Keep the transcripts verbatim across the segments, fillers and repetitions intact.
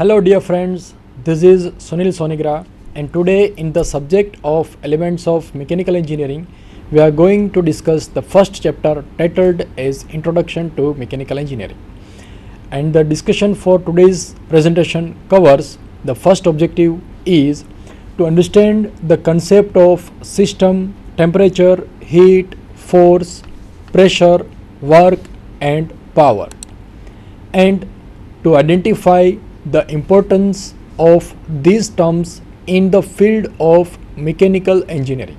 Hello dear friends, this is Sunil Sonigra, and today in the subject of Elements of Mechanical Engineering, we are going to discuss the first chapter titled as Introduction to Mechanical Engineering. And the discussion for today's presentation covers the first objective is to understand the concept of system, temperature, heat, force, pressure, work and power, and to identify the importance of these terms in the field of mechanical engineering.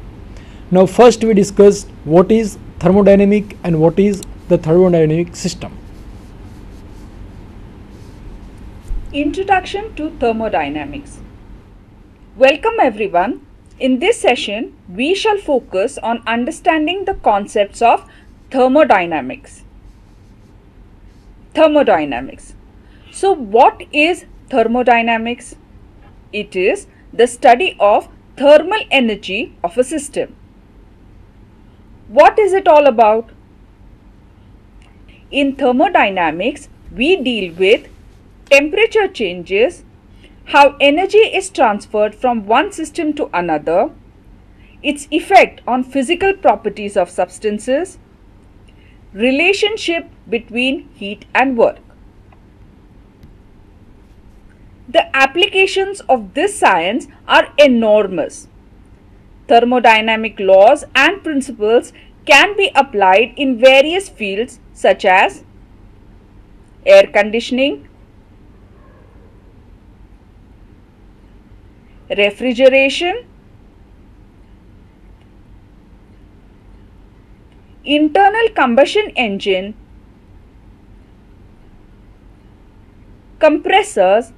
Now first we discussed what is thermodynamic and what is the thermodynamic system. Introduction to thermodynamics. Welcome everyone. In this session we shall focus on understanding the concepts of thermodynamics. Thermodynamics. So, what is thermodynamics? It is the study of thermal energy of a system. What is it all about? In thermodynamics, we deal with temperature changes, how energy is transferred from one system to another, its effect on physical properties of substances, relationship between heat and work. The applications of this science are enormous. Thermodynamic laws and principles can be applied in various fields such as air conditioning, refrigeration, internal combustion engine, compressors,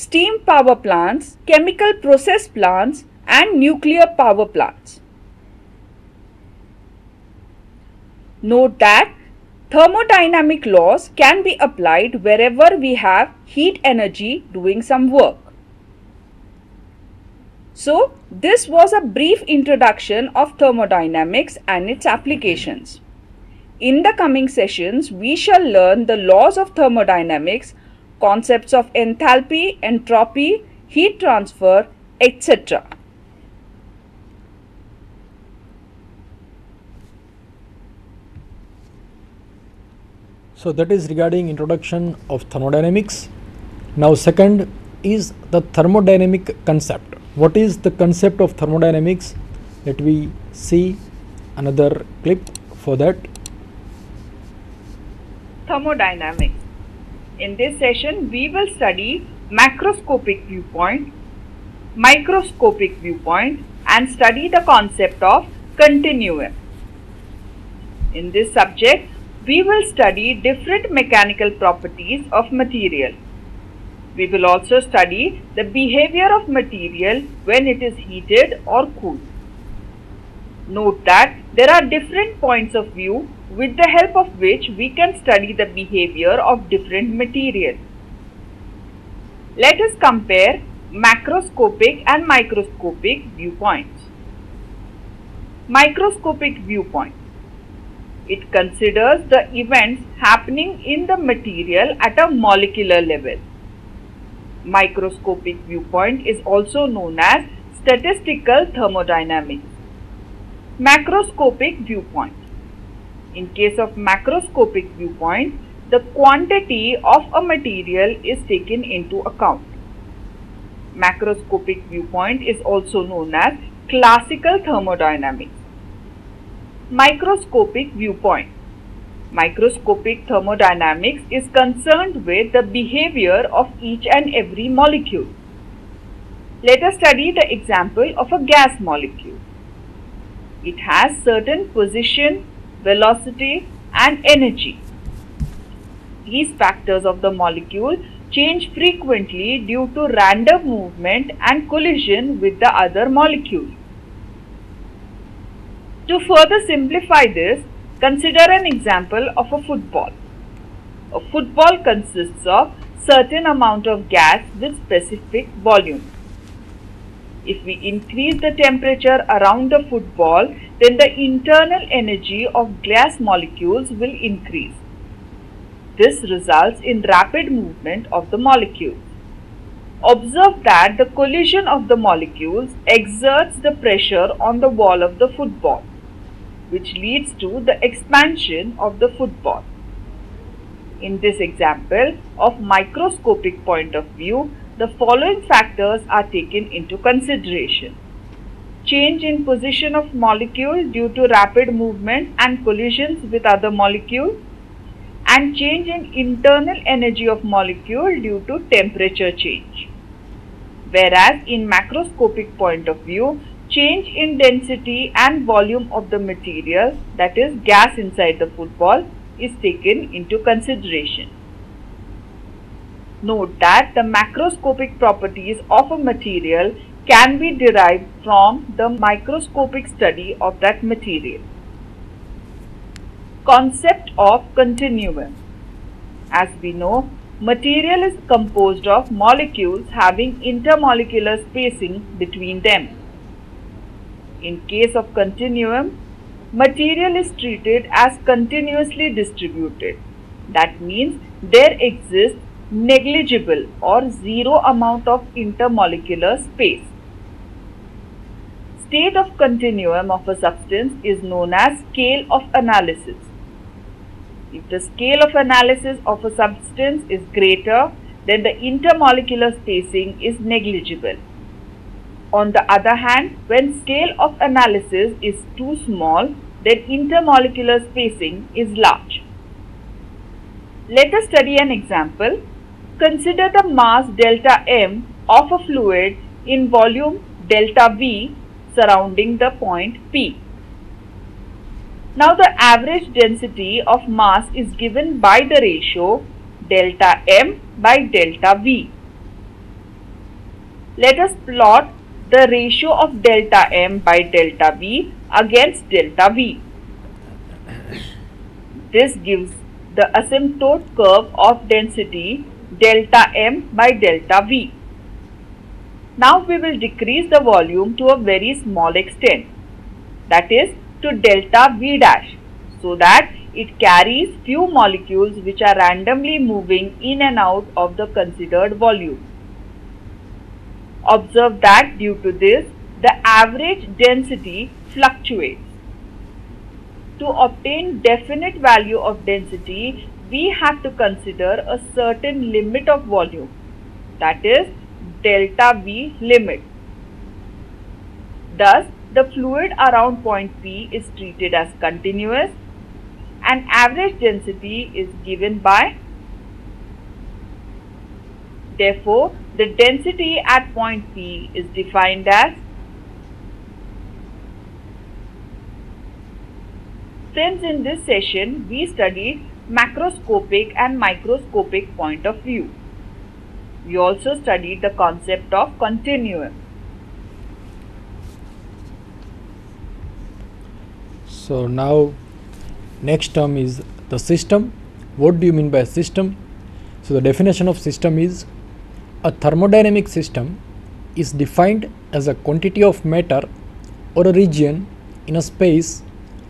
steam power plants, chemical process plants and nuclear power plants. Note that thermodynamic laws can be applied wherever we have heat energy doing some work. So, this was a brief introduction of thermodynamics and its applications. In the coming sessions, we shall learn the laws of thermodynamics, concepts of enthalpy, entropy, heat transfer, et cetera. So that is regarding introduction of thermodynamics. Now second is the thermodynamic concept. What is the concept of thermodynamics? Let we see another clip for that. Thermodynamics. In this session, we will study macroscopic viewpoint, microscopic viewpoint, and study the concept of continuum. In this subject, we will study different mechanical properties of material. We will also study the behavior of material when it is heated or cooled. Note that there are different points of view with the help of which we can study the behavior of different material. Let us compare macroscopic and microscopic viewpoints. Microscopic viewpoint. It considers the events happening in the material at a molecular level. Microscopic viewpoint is also known as statistical thermodynamics. Macroscopic viewpoint. In case of macroscopic viewpoint, the quantity of a material is taken into account. Macroscopic viewpoint is also known as classical thermodynamics. Microscopic viewpoint. Microscopic thermodynamics is concerned with the behavior of each and every molecule. Let us study the example of a gas molecule. It has certain position, velocity and energy. These factors of the molecule change frequently due to random movement and collision with the other molecule. To further simplify this, consider an example of a football. A football consists of certain amount of gas with specific volume. If we increase the temperature around the football, then the internal energy of gas molecules will increase. This results in rapid movement of the molecules. Observe that the collision of the molecules exerts the pressure on the wall of the football, which leads to the expansion of the football. In this example, of microscopic point of view, the following factors are taken into consideration: change in position of molecules due to rapid movement and collisions with other molecules, and change in internal energy of molecule due to temperature change. Whereas in macroscopic point of view, change in density and volume of the material, that is gas inside the football, is taken into consideration. Note that the macroscopic properties of a material can be derived from the microscopic study of that material. Concept of continuum. As we know, material is composed of molecules having intermolecular spacing between them. In case of continuum, material is treated as continuously distributed. That means there exists negligible or zero amount of intermolecular space. State of continuum of a substance is known as scale of analysis. If the scale of analysis of a substance is greater, then the intermolecular spacing is negligible. On the other hand, when scale of analysis is too small, then intermolecular spacing is large. Let us study an example. Consider the mass delta M of a fluid in volume delta V surrounding the point P. Now the average density of mass is given by the ratio delta M by delta V. Let us plot the ratio of delta M by delta V against delta V. This gives the asymptote curve of density delta M by delta V. Now we will decrease the volume to a very small extent, that is to delta V dash, so that it carries few molecules which are randomly moving in and out of the considered volume. Observe that due to this, the average density fluctuates. To obtain definite value of density, we have to consider a certain limit of volume, that is delta V limit. Thus, the fluid around point P is treated as continuous, and average density is given by. Therefore, the density at point P is defined as. Friends, in this session, we studied macroscopic and microscopic point of view. We also studied the concept of continuum. So now next term is the system. What do you mean by system? So the definition of system is: a thermodynamic system is defined as a quantity of matter or a region in a space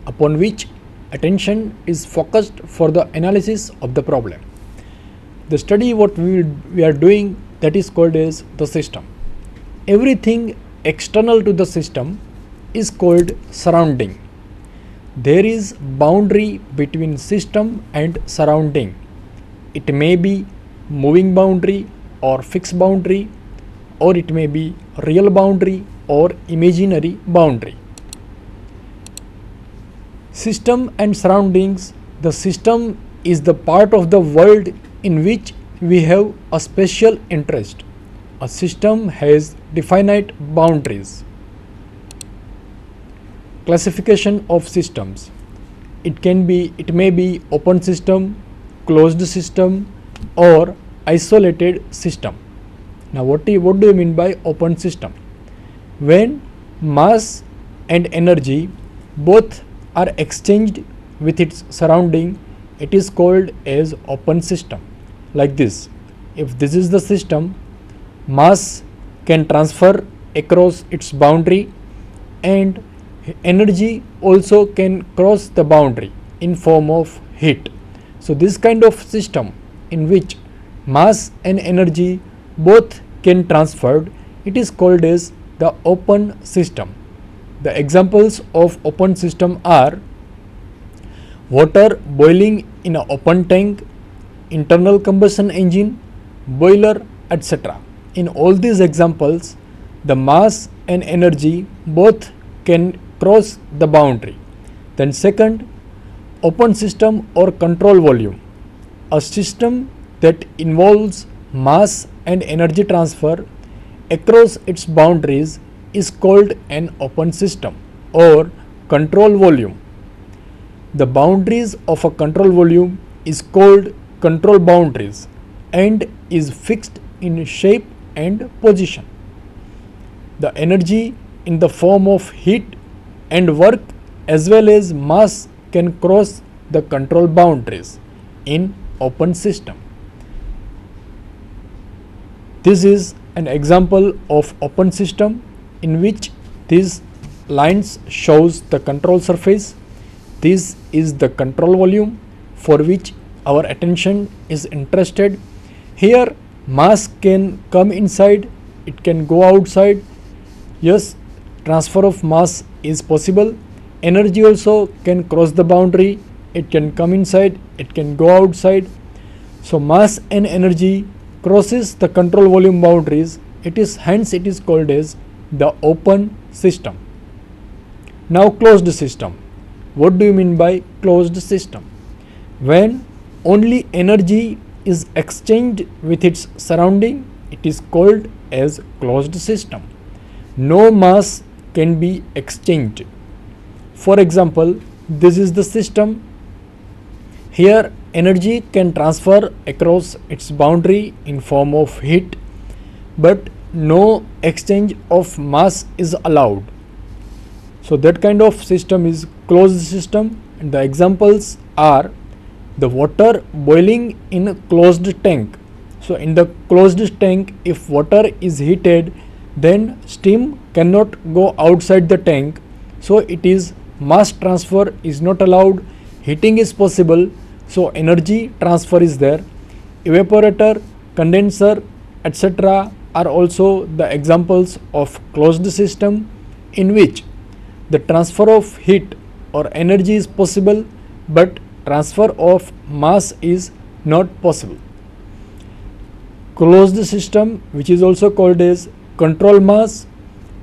upon which attention is focused for the analysis of the problem. The study what we, we are doing, that is called as the system. Everything external to the system is called surrounding. There is boundary between system and surrounding. It may be moving boundary or fixed boundary, or it may be real boundary or imaginary boundary. System and surroundings. The system is the part of the world in which we have a special interest. A system has definite boundaries. Classification of systems. It can be, it may be open system, closed system, or isolated system. Now what do you, what do you mean by open system? When mass and energy both are exchanged with its surrounding, it is called as open system. Like this, if this is the system, mass can transfer across its boundary and energy also can cross the boundary in form of heat. So this kind of system in which mass and energy both can transferred, it is called as the open system. The examples of open system are water boiling in an open tank, internal combustion engine, boiler, et cetera. In all these examples, the mass and energy both can cross the boundary. Then second, open system or control volume, a system that involves mass and energy transfer across its boundaries is called an open system or control volume. The boundaries of a control volume is called control boundaries and is fixed in shape and position. The energy in the form of heat and work as well as mass can cross the control boundaries in open system. This is an example of open system in which these lines shows the control surface. This is the control volume for which our attention is interested. Here mass can come inside, it can go outside. Yes, transfer of mass is possible. Energy also can cross the boundary, it can come inside, it can go outside. So mass and energy crosses the control volume boundaries. It is hence it is called as the open system. Now closed system. What do you mean by closed system? When only energy is exchanged with its surrounding, it is called as closed system. No mass can be exchanged. For example, this is the system. Here energy can transfer across its boundary in form of heat, but no exchange of mass is allowed. So that kind of system is closed system, and the examples are the water boiling in a closed tank. So in the closed tank, if water is heated, then steam cannot go outside the tank. So it is mass transfer is not allowed. Heating is possible, so energy transfer is there. Evaporator, condenser, et cetera are also the examples of closed system in which the transfer of heat or energy is possible, but transfer of mass is not possible. Closed system, which is also called as control mass,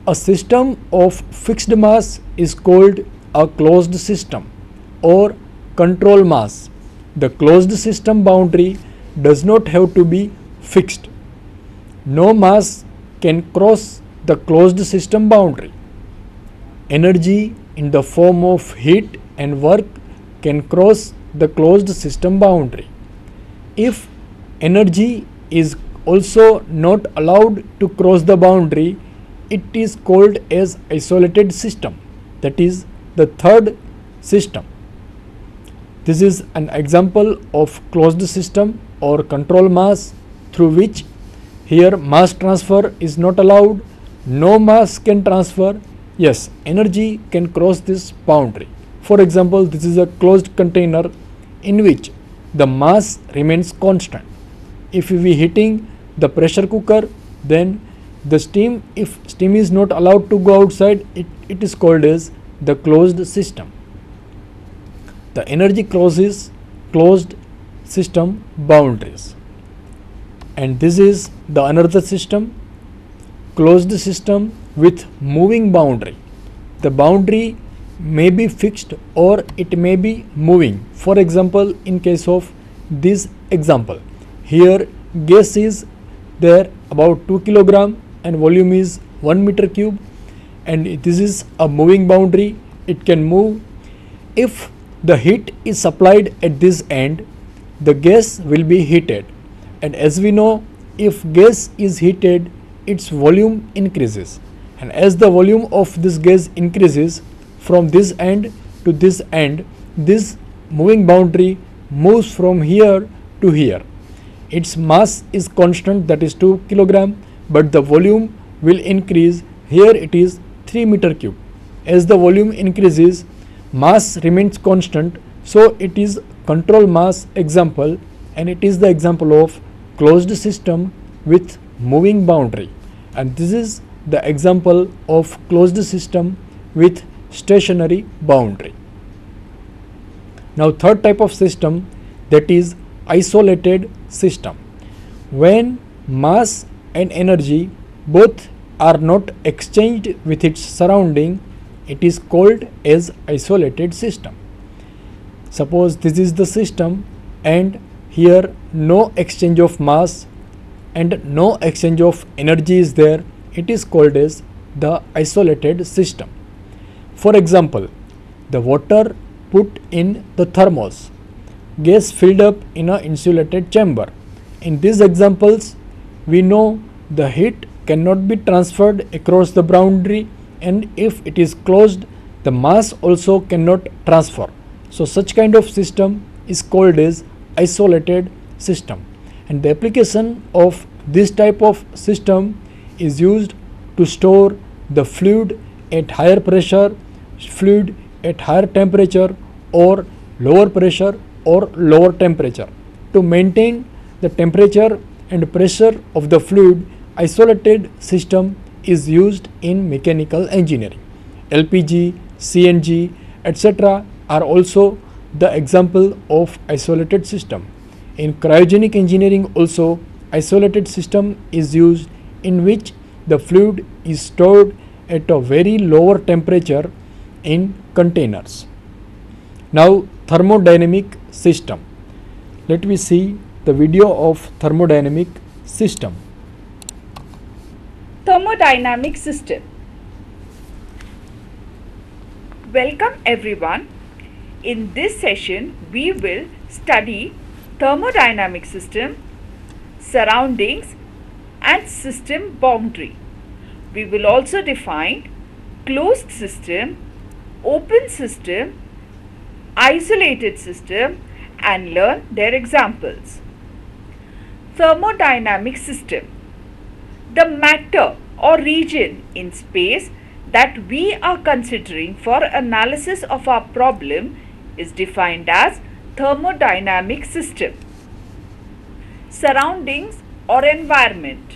a system of fixed mass is called a closed system or control mass. The closed system boundary does not have to be fixed. No mass can cross the closed system boundary. Energy in the form of heat and work can cross the closed system boundary. If energy is also not allowed to cross the boundary, it is called as isolated system. That is the third system. This is an example of closed system or control mass, through which here mass transfer is not allowed, no mass can transfer. Yes, energy can cross this boundary. For example, this is a closed container in which the mass remains constant. If we heating the pressure cooker, then the steam, if steam is not allowed to go outside, it, it is called as the closed system. The energy crosses closed system boundaries. And this is the another system, closed system with moving boundary. The boundary may be fixed or it may be moving. For example, in case of this example, here gas is there about two kilogram and volume is one meter cube, and this is a moving boundary, it can move. If the heat is supplied at this end, the gas will be heated. And as we know, if gas is heated, its volume increases. And as the volume of this gas increases from this end to this end, this moving boundary moves from here to here. Its mass is constant, that is two kilogram, but the volume will increase. Here it is three meter cube. As the volume increases, mass remains constant, so it is control mass example, and it is the example of closed system with moving boundary, and this is the example of closed system with stationary boundary. Now, third type of system, that is isolated system, when mass and energy both are not exchanged with its surrounding, it is called as isolated system. Suppose this is the system and here no exchange of mass and no exchange of energy is there, it is called as the isolated system. For example, the water put in the thermos, gas filled up in an insulated chamber. In these examples, we know the heat cannot be transferred across the boundary, and if it is closed, the mass also cannot transfer. So such kind of system is called as isolated system, and the application of this type of system is used to store the fluid at higher pressure, fluid at higher temperature, or lower pressure or lower temperature. To maintain the temperature and pressure of the fluid, isolated system is used in mechanical engineering. L P G, C N G, et cetera are also the example of isolated system. In cryogenic engineering also, isolated system is used, in which the fluid is stored at a very lower temperature in containers. Now, thermodynamic system. Let me see the video of thermodynamic system. Thermodynamic system. Welcome everyone. In this session, we will study thermodynamic system, surroundings, and system boundary. We will also define closed system, open system, isolated system, and learn their examples. Thermodynamic system. The matter or region in space that we are considering for analysis of our problem is defined as thermodynamic system. Surroundings or environment.